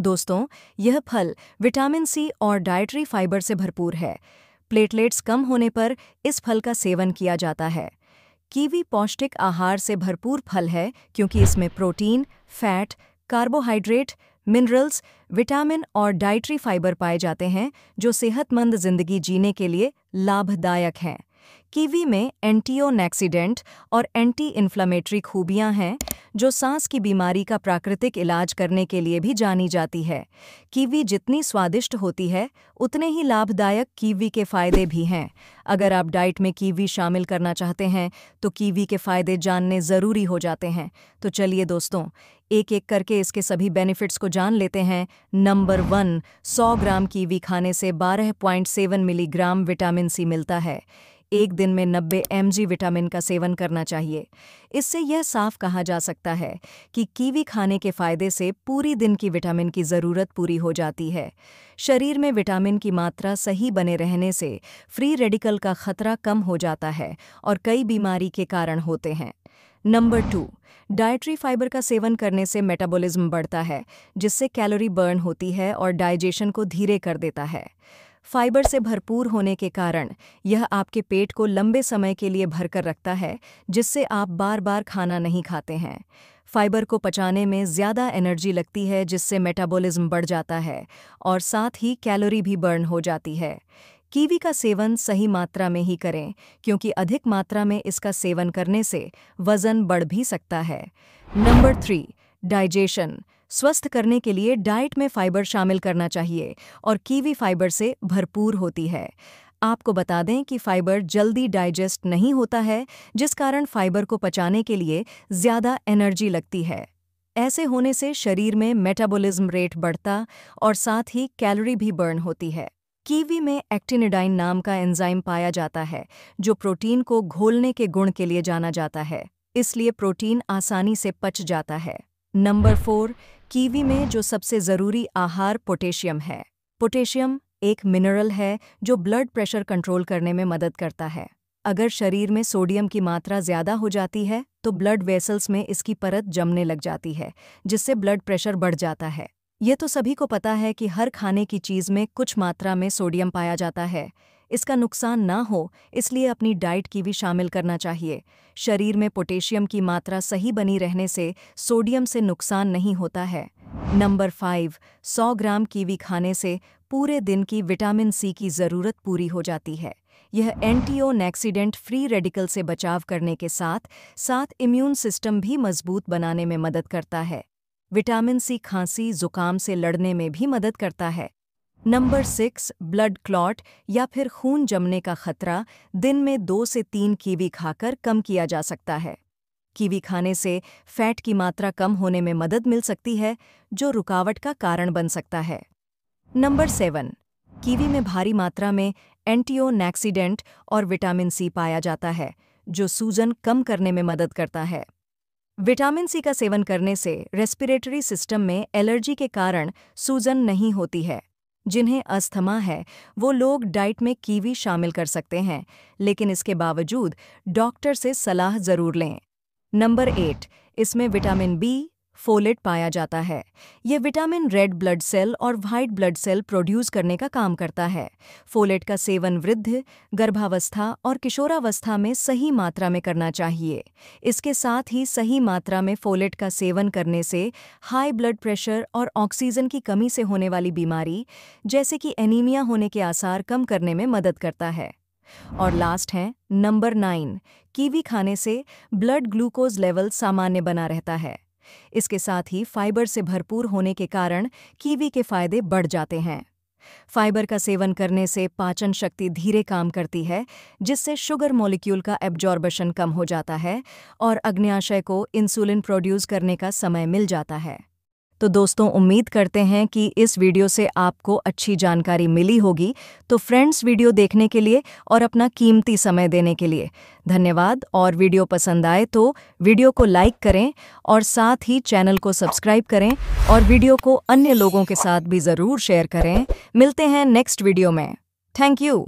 दोस्तों, यह फल विटामिन सी और डाइटरी फाइबर से भरपूर है। प्लेटलेट्स कम होने पर इस फल का सेवन किया जाता है। कीवी पौष्टिक आहार से भरपूर फल है क्योंकि इसमें protein, fat, carbohydrate, minerals, vitamin और डाइटरी फाइबर पाए जाते हैं जो सेहतमंद जिंदगी जीने के लिए लाभदायक हैं। कीवी में एंटीऑक्सीडेंट और एंटी इन्फ्लामेटरी खूबियां हैं जो सांस की बीमारी का प्राकृतिक इलाज करने के लिए भी जानी जाती है। कीवी जितनी स्वादिष्ट होती है उतने ही लाभदायक कीवी के फ़ायदे भी हैं। अगर आप डाइट में कीवी शामिल करना चाहते हैं तो कीवी के फ़ायदे जानने ज़रूरी हो जाते हैं। तो चलिए दोस्तों, एक एक करके इसके सभी बेनिफिट्स को जान लेते हैं। नंबर 1, 100 ग्राम कीवी खाने से 12.7 मिलीग्राम विटामिन सी मिलता है। एक दिन में 90 mg विटामिन का सेवन करना चाहिए। इससे यह साफ कहा जा सकता है कि कीवी खाने के फ़ायदे से पूरी दिन की विटामिन की ज़रूरत पूरी हो जाती है। शरीर में विटामिन की मात्रा सही बने रहने से फ्री रेडिकल का खतरा कम हो जाता है और कई बीमारी के कारण होते हैं। नंबर 2, डाइटरी फाइबर का सेवन करने से मेटाबॉलिज्म बढ़ता है, जिससे कैलोरी बर्न होती है और डाइजेशन को धीरे कर देता है। फाइबर से भरपूर होने के कारण यह आपके पेट को लंबे समय के लिए भरकर रखता है, जिससे आप बार बार खाना नहीं खाते हैं। फाइबर को पचाने में ज़्यादा एनर्जी लगती है, जिससे मेटाबॉलिज्म बढ़ जाता है और साथ ही कैलोरी भी बर्न हो जाती है। कीवी का सेवन सही मात्रा में ही करें क्योंकि अधिक मात्रा में इसका सेवन करने से वज़न बढ़ भी सकता है। नंबर 3, डाइजेशन स्वस्थ करने के लिए डाइट में फाइबर शामिल करना चाहिए और कीवी फाइबर से भरपूर होती है। आपको बता दें कि फाइबर जल्दी डाइजेस्ट नहीं होता है, जिस कारण फाइबर को पचाने के लिए ज़्यादा एनर्जी लगती है। ऐसे होने से शरीर में मेटाबॉलिज्म रेट बढ़ता और साथ ही कैलोरी भी बर्न होती है। कीवी में एक्टिनिडाइन नाम का एंजाइम पाया जाता है जो प्रोटीन को घोलने के गुण के लिए जाना जाता है, इसलिए प्रोटीन आसानी से पच जाता है। नंबर 4, कीवी में जो सबसे ज़रूरी आहार पोटेशियम है। पोटेशियम एक मिनरल है जो ब्लड प्रेशर कंट्रोल करने में मदद करता है। अगर शरीर में सोडियम की मात्रा ज़्यादा हो जाती है तो ब्लड वेसल्स में इसकी परत जमने लग जाती है, जिससे ब्लड प्रेशर बढ़ जाता है। ये तो सभी को पता है कि हर खाने की चीज़ में कुछ मात्रा में सोडियम पाया जाता है। इसका नुकसान ना हो इसलिए अपनी डाइट कीवी शामिल करना चाहिए। शरीर में पोटेशियम की मात्रा सही बनी रहने से सोडियम से नुकसान नहीं होता है। नंबर 5, 100 ग्राम कीवी खाने से पूरे दिन की विटामिन सी की ज़रूरत पूरी हो जाती है। यह एंटीऑक्सीडेंट फ्री रेडिकल से बचाव करने के साथ इम्यून सिस्टम भी मजबूत बनाने में मदद करता है। विटामिन सी खांसी जुकाम से लड़ने में भी मदद करता है। नंबर 6, ब्लड क्लॉट या फिर खून जमने का खतरा दिन में 2 से 3 कीवी खाकर कम किया जा सकता है। कीवी खाने से फैट की मात्रा कम होने में मदद मिल सकती है जो रुकावट का कारण बन सकता है। नंबर 7, कीवी में भारी मात्रा में एंटीऑक्सीडेंट और विटामिन सी पाया जाता है जो सूजन कम करने में मदद करता है। विटामिन सी का सेवन करने से रेस्पिरेटरी सिस्टम में एलर्जी के कारण सूजन नहीं होती है। जिन्हें अस्थमा है वो लोग डाइट में कीवी शामिल कर सकते हैं, लेकिन इसके बावजूद डॉक्टर से सलाह ज़रूर लें। नंबर 8, इसमें विटामिन बी फोलेट पाया जाता है। यह विटामिन रेड ब्लड सेल और वाइट ब्लड सेल प्रोड्यूस करने का काम करता है। फोलेट का सेवन वृद्ध, गर्भावस्था और किशोरावस्था में सही मात्रा में करना चाहिए। इसके साथ ही सही मात्रा में फोलेट का सेवन करने से हाई ब्लड प्रेशर और ऑक्सीजन की कमी से होने वाली बीमारी जैसे कि एनीमिया होने के आसार कम करने में मदद करता है। और लास्ट है नंबर 9, कीवी खाने से ब्लड ग्लूकोज लेवल सामान्य बना रहता है। इसके साथ ही फाइबर से भरपूर होने के कारण कीवी के फायदे बढ़ जाते हैं। फाइबर का सेवन करने से पाचन शक्ति धीरे काम करती है, जिससे शुगर मॉलिक्यूल का एब्जॉर्बेशन कम हो जाता है और अग्न्याशय को इंसुलिन प्रोड्यूस करने का समय मिल जाता है। तो दोस्तों, उम्मीद करते हैं कि इस वीडियो से आपको अच्छी जानकारी मिली होगी। तो फ्रेंड्स, वीडियो देखने के लिए और अपना कीमती समय देने के लिए धन्यवाद। और वीडियो पसंद आए तो वीडियो को लाइक करें और साथ ही चैनल को सब्सक्राइब करें और वीडियो को अन्य लोगों के साथ भी ज़रूर शेयर करें। मिलते हैं नेक्स्ट वीडियो में। Thank you.